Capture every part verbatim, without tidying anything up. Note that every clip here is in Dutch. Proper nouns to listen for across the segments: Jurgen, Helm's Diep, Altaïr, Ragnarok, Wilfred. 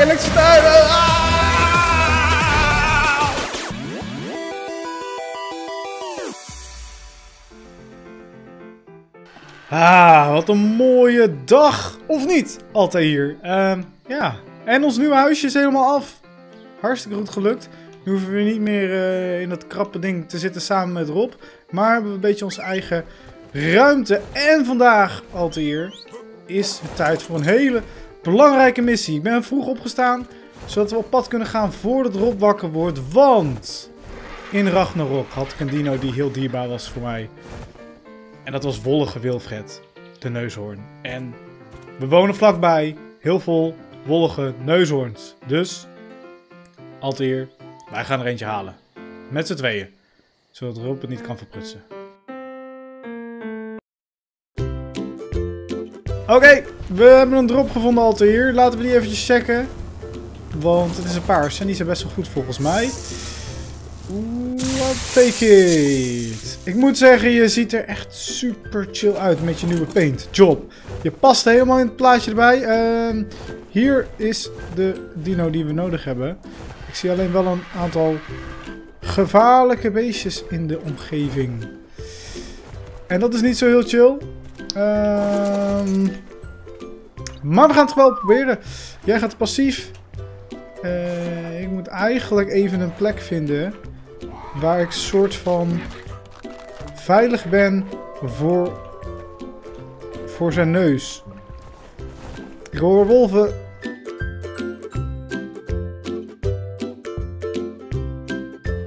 de elektriciteit. Ah! ah, wat een mooie dag. Of niet, Altaïr. Uh, ja, en ons nieuwe huisje is helemaal af. Hartstikke goed gelukt. Nu hoeven we niet meer uh, in dat krappe ding te zitten samen met Rob. Maar hebben we een beetje onze eigen ruimte. En vandaag, Altaïr, is het tijd voor een hele belangrijke missie. Ik ben vroeg opgestaan, zodat we op pad kunnen gaan voordat Rob wakker wordt. Want in Ragnarok had ik een dino die heel dierbaar was voor mij. En dat was wollige Wilfred, de neushoorn. En we wonen vlakbij heel veel wollige neushoorns. Dus, Altaïr, wij gaan er eentje halen. Met z'n tweeën. Zodat Rob het niet kan verprutsen. Oké, okay, we hebben een drop gevonden, Altaïr. Laten we die eventjes checken. Want het is een paars en die zijn best wel goed volgens mij. Oeh, take it. Ik moet zeggen, je ziet er echt super chill uit met je nieuwe paint job. Je past helemaal in het plaatje erbij. Uh, hier is de dino die we nodig hebben. Ik zie alleen wel een aantal gevaarlijke beestjes in de omgeving. En dat is niet zo heel chill. Um, maar we gaan het wel proberen. Jij gaat passief. Uh, ik moet eigenlijk even een plek vinden waar ik soort van veilig ben voor, voor zijn neus. Ik hoor wolven.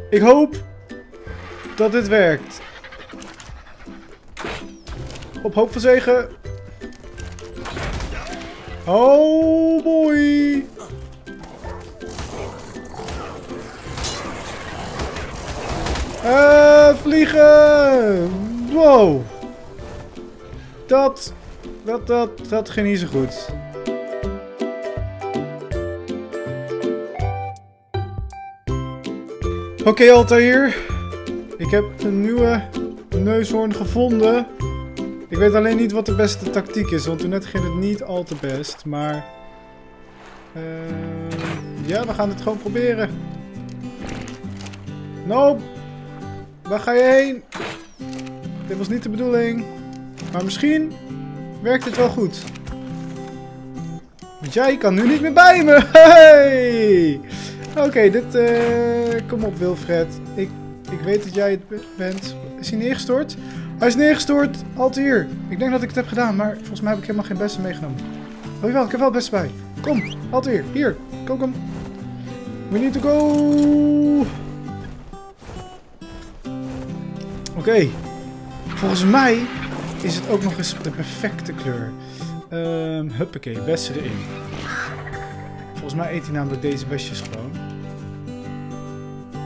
Ik hoop dat dit werkt. Op hoop van zegen. Oh boy. Uh, vliegen. Wow. Dat, dat, dat, dat ging niet zo goed. Oké, okay, Altaïr. Ik heb een nieuwe neushoorn gevonden. Ik weet alleen niet wat de beste tactiek is, want toen net ging het niet al te best, maar... Uh, ja, we gaan het gewoon proberen. Nope! Waar ga je heen? Dit was niet de bedoeling. Maar misschien werkt het wel goed. Want jij kan nu niet meer bij me! Hey! Oké, okay, dit... Uh, kom op, Wilfred. Ik, ik weet dat jij het bent. Is hij neergestort? Hij is neergestort, Altaïr. Ik denk dat ik het heb gedaan, maar volgens mij heb ik helemaal geen bessen meegenomen. Oh jawel, ik heb wel bessen bij. Kom, Altaïr, hier. Kom, kom. We need to go. Oké. Okay. Volgens mij is het ook nog eens de perfecte kleur. Um, huppakee, bessen erin. Volgens mij eet hij namelijk deze besjes gewoon.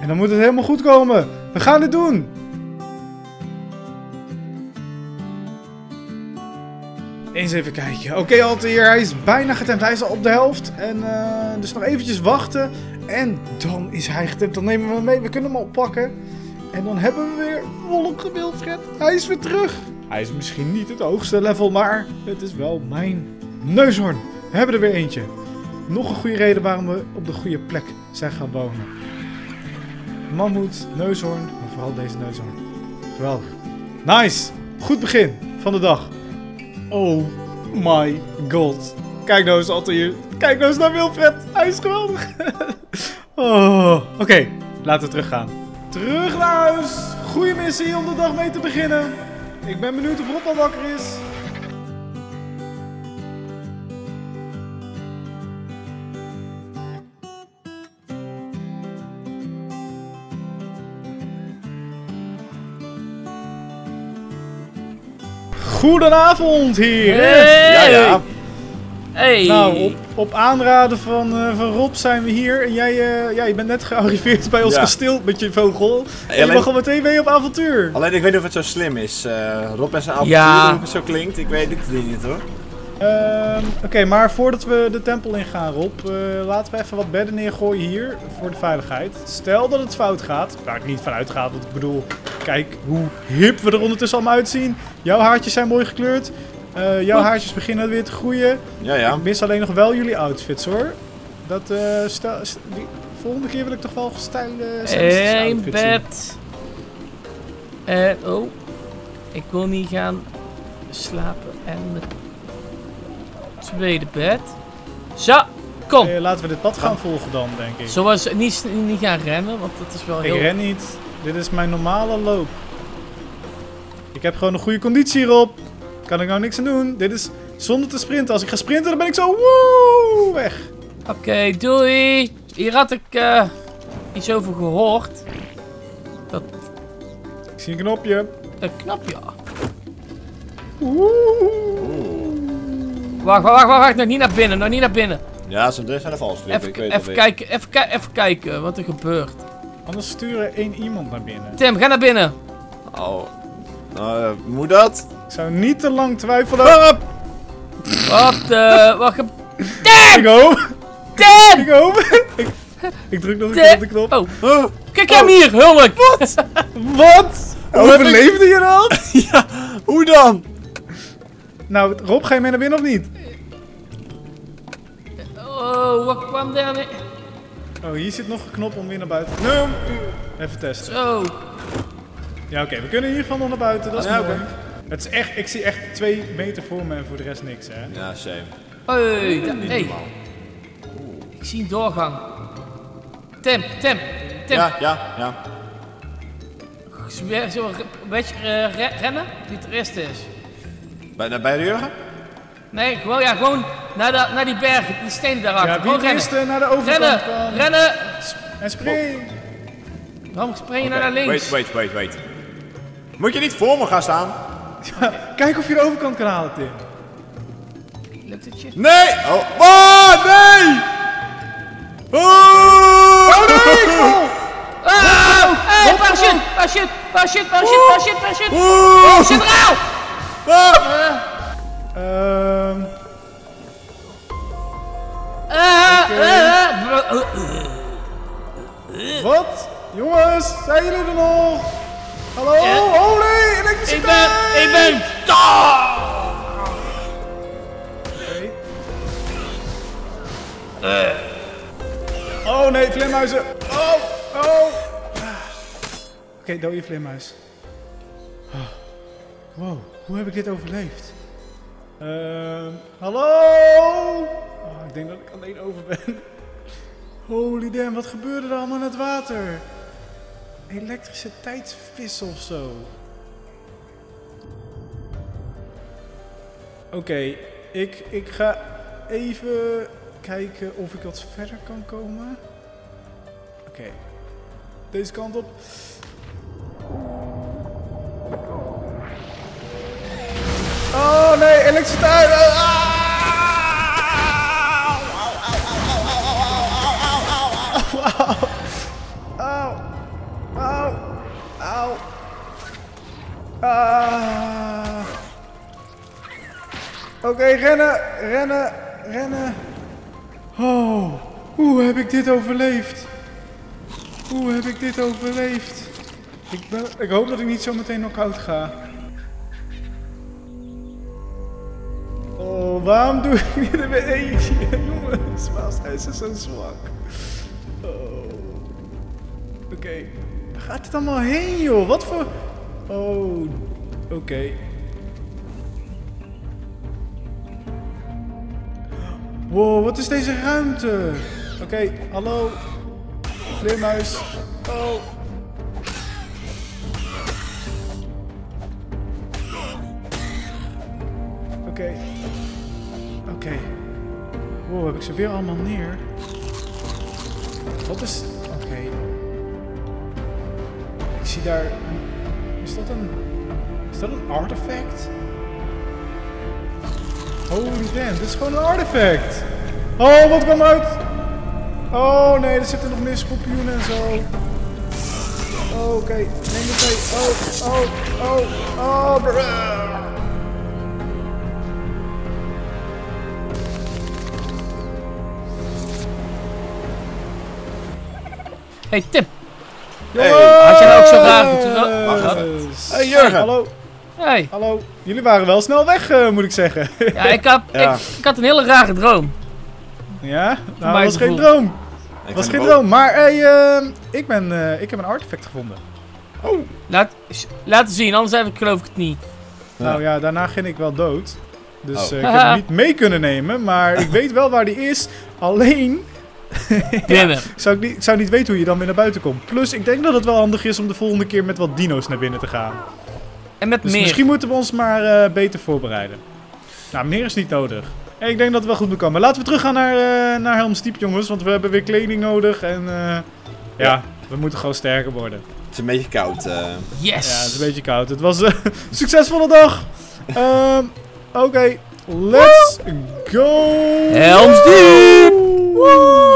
En dan moet het helemaal goed komen. We gaan dit doen. Eens even kijken. Oké, okay, Altaïr, hij is bijna getemd. Hij is al op de helft. En uh, dus nog eventjes wachten. En dan is hij getemd. Dan nemen we hem mee. We kunnen hem oppakken. En dan hebben we weer wollige Wilfred. Hij is weer terug. Hij is misschien niet het hoogste level, maar het is wel mijn neushoorn. We hebben er weer eentje. Nog een goede reden waarom we op de goede plek zijn gaan wonen. Mammoet, neushoorn, maar vooral deze neushoorn. Geweldig. Nice. Goed begin van de dag. Oh my god. Kijk nou eens, Altaïr. Kijk nou eens naar Wilfred. Hij is geweldig. oh, Oké, okay. Laten we teruggaan. Terug naar huis. Goeie missie om de dag mee te beginnen. Ik ben benieuwd of Rob al wakker is. Goedenavond, heren! Hey. Ja, ja. Hey. Nou, op, op aanraden van, uh, van Rob zijn we hier. En jij uh, ja, je bent net gearriveerd bij ons ja. Gestild met je vogel. En alleen, je mag al meteen mee op avontuur. Alleen ik weet niet of het zo slim is. Uh, Rob en zijn avontuur, ja. Hoe het zo klinkt. Ik weet het niet hoor. Um, Oké, okay, maar voordat we de tempel ingaan, Rob, uh, laten we even wat bedden neergooien hier voor de veiligheid. Stel dat het fout gaat, waar ik niet van uitga, want ik bedoel, kijk hoe hip we er ondertussen allemaal uitzien. Jouw haartjes zijn mooi gekleurd, uh, jouw haartjes beginnen weer te groeien. Ja, ja. Ik mis alleen nog wel jullie outfits hoor. Dat uh, stel, stel, die, volgende keer wil ik toch wel stijl. Hé, uh, bed. Uh, oh, ik wil niet gaan slapen en mijn tweede bed. Zo, kom. Uh, laten we dit pad gaan oh. volgen dan, denk ik. Zoals niet, niet gaan rennen, want dat is wel heel. Ik ren niet. Dit is mijn normale loop. Ik heb gewoon een goede conditie hierop. Kan ik nou niks aan doen? Dit is zonder te sprinten. Als ik ga sprinten, dan ben ik zo woe, weg. Oké, okay, doei. Hier had ik uh, iets over gehoord. Dat... Ik zie een knopje. Een knopje. Woe. Wacht, wacht, wacht, wacht. Nog niet naar binnen, nog niet naar binnen. Ja, ze zijn er vals. Even, ik weet even kijken, even, ki even kijken wat er gebeurt. Anders sturen één iemand naar binnen. Tim, ga naar binnen. Oh. Uh, moet dat? Ik zou niet te lang twijfelen. Hup! Wat de... Wat ge... Tim! Ik hoop... Tim! Ik hoop... Ik, ik druk nog een keer op de knop. Oh. Oh. Kijk hem oh. hier, Hulk! Wat? Wat? Overleefde ik... je dat? Ja, hoe dan? Nou, Rob, ga je mee naar binnen of niet? Oh, wat kwam daar mee? Oh, hier zit nog een knop om weer naar buiten te komen. Even testen. Zo. Ja, oké, okay, we kunnen in ieder geval nog naar buiten, dat is ah, mooi. Okay. Het is echt, ik zie echt twee meter voor me en voor de rest niks, hè? Ja, same. Hoi, hey, hey. Ik zie een doorgang. Tim, Tim, Tim. Ja, ja, ja. Zullen we een beetje uh, re rennen? Die het eerste is. Bij, bij de Jurgen? Nee, gewoon, ja, gewoon naar, de, naar die berg, die steen daarachter. Ja, gewoon rennen. Naar de overkant rennen, van... rennen. En spring. Waarom spring je okay. naar links? Wait, wait, wait, wait. Moet je niet voor me gaan staan? Ja, kijk of je de overkant kan halen, Tim. Lukt het je? Nee! Oh, oh nee! Oh, oh nee! Ik val! Ah, hey, parachute! Parachute! Parachute! Parachute! Parachute! Parachute! Oh, centraal! Ehm... Eh... Wat? Jongens, zijn jullie er nog? Hallo? Ja. Oh nee, elektriciteit! Ik ben... Ik ben... Okay. Uh. Oh nee, vleermuizen! Oh! Oh! Oké, okay, doe je vleermuis. Oh. Wow, hoe heb ik dit overleefd? Uh, hallo? Oh, ik denk dat ik alleen over ben. Holy damn, wat gebeurde er allemaal in het water? Elektriciteitsvis of zo. Oké, okay, ik, ik ga even kijken of ik wat verder kan komen. Oké, okay. Deze kant op. Oh nee, elektriciteit! Ah! Ah. Oké, okay, rennen, rennen, rennen. Oh, hoe heb ik dit overleefd? Hoe heb ik dit overleefd? Ik, ben, ik hoop dat ik niet zo meteen knock-out ga. Oh, waarom doe ik dit in mijn eentje? Jongens, waarom zijn ze zo zwak? Oh. Oké, okay. Waar gaat dit allemaal heen, joh? Wat voor... Oh, oké. Okay. Wow, wat is deze ruimte? Oké, okay, hallo. Vleermuis. Oh. Oké. Okay. Oké. Okay. Wow, heb ik ze weer allemaal neer? Wat is... Oké. Okay. Ik zie daar... Een... Is dat een... Is dat een artefact? Holy damn, dit is gewoon een artefact! Oh, wat kwam uit? Oh nee, er zitten nog meer scorpioenen en zo. Oké, okay, neem het mee. Oh, oh, oh, oh, bruh. Hey, Tim! Hey, had jij nou ook zo graag moeten... Wacht even. Hey Jurgen. Hey, hallo. Hey. Hallo. Jullie waren wel snel weg, uh, moet ik zeggen. Ja, ik had, ja. Ik, ik had een hele rare droom. Ja? Nou, dat was geen droom. Dat was geen droom. Maar hey, uh, ik, ben, uh, ik heb een artefact gevonden. Oh. Laat, laten zien, anders heb ik geloof ik het niet. Nou ja, daarna ging ik wel dood. Dus oh. uh, ik heb hem niet mee kunnen nemen. Maar ik weet wel waar die is. Alleen... ja, zou ik, niet, ik zou niet weten hoe je dan weer naar buiten komt. Plus, ik denk dat het wel handig is om de volgende keer met wat dino's naar binnen te gaan. En met dus meer. Misschien moeten we ons maar uh, beter voorbereiden. Nou, meer is niet nodig. En ik denk dat het wel goed moet komen. Laten we teruggaan naar, uh, naar Helm's Diep, jongens. Want we hebben weer kleding nodig. En uh, ja, ja, we moeten gewoon sterker worden. Het is een beetje koud. Uh. Yes! Ja, het is een beetje koud. Het was een uh, succesvolle dag. Uh, Oké, okay. Let's go! Helm's Diep! Woo!